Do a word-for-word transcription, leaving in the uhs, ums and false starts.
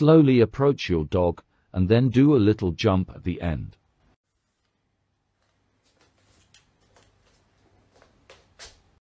Slowly approach your dog, and then do a little jump at the end.